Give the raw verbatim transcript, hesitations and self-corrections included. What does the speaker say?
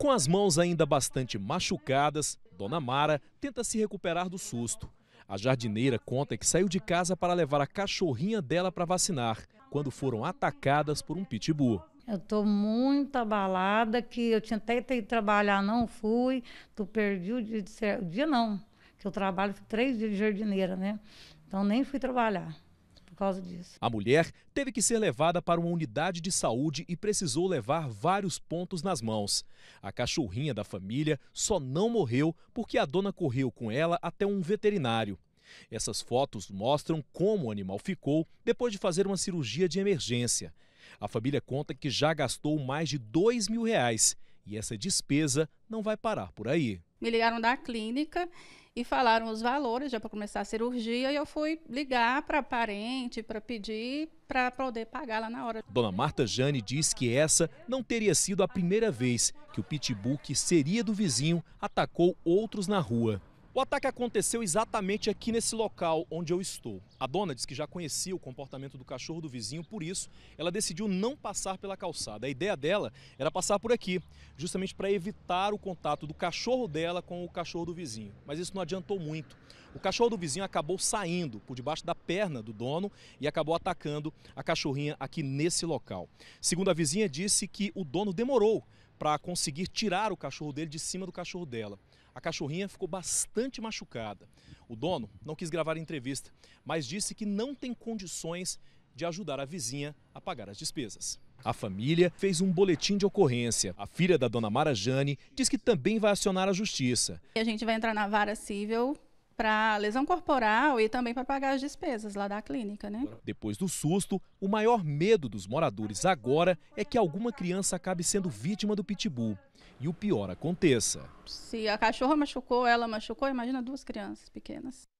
Com as mãos ainda bastante machucadas, Dona Mara tenta se recuperar do susto. A jardineira conta que saiu de casa para levar a cachorrinha dela para vacinar, quando foram atacadas por um pitbull. Eu estou muito abalada, que eu tinha até que ir trabalhar, não fui. Tu perdi o dia, de ser... o dia não, que eu trabalho três dias de jardineira, né? Então nem fui trabalhar por causa disso. A mulher teve que ser levada para uma unidade de saúde e precisou levar vários pontos nas mãos. A cachorrinha da família só não morreu porque a dona correu com ela até um veterinário. Essas fotos mostram como o animal ficou depois de fazer uma cirurgia de emergência. A família conta que já gastou mais de dois mil reais e essa despesa não vai parar por aí. Me ligaram da clínica e falaram os valores já para começar a cirurgia e eu fui ligar para parente para pedir para poder pagar lá na hora. Dona Marta Jane diz que essa não teria sido a primeira vez que o pitbull, que seria do vizinho, atacou outros na rua. O ataque aconteceu exatamente aqui nesse local onde eu estou. A dona diz que já conhecia o comportamento do cachorro do vizinho, por isso ela decidiu não passar pela calçada. A ideia dela era passar por aqui, justamente para evitar o contato do cachorro dela com o cachorro do vizinho. Mas isso não adiantou muito. O cachorro do vizinho acabou saindo por debaixo da perna do dono e acabou atacando a cachorrinha aqui nesse local. Segundo a vizinha, disse que o dono demorou para conseguir tirar o cachorro dele de cima do cachorro dela. A cachorrinha ficou bastante machucada. O dono não quis gravar a entrevista, mas disse que não tem condições de ajudar a vizinha a pagar as despesas. A família fez um boletim de ocorrência. A filha da dona Mara Jane diz que também vai acionar a justiça. A gente vai entrar na vara civil para lesão corporal e também para pagar as despesas lá da clínica, né? Depois do susto, o maior medo dos moradores agora é que alguma criança acabe sendo vítima do pitbull e o pior aconteça. Se a cachorra machucou, ela machucou, imagina duas crianças pequenas.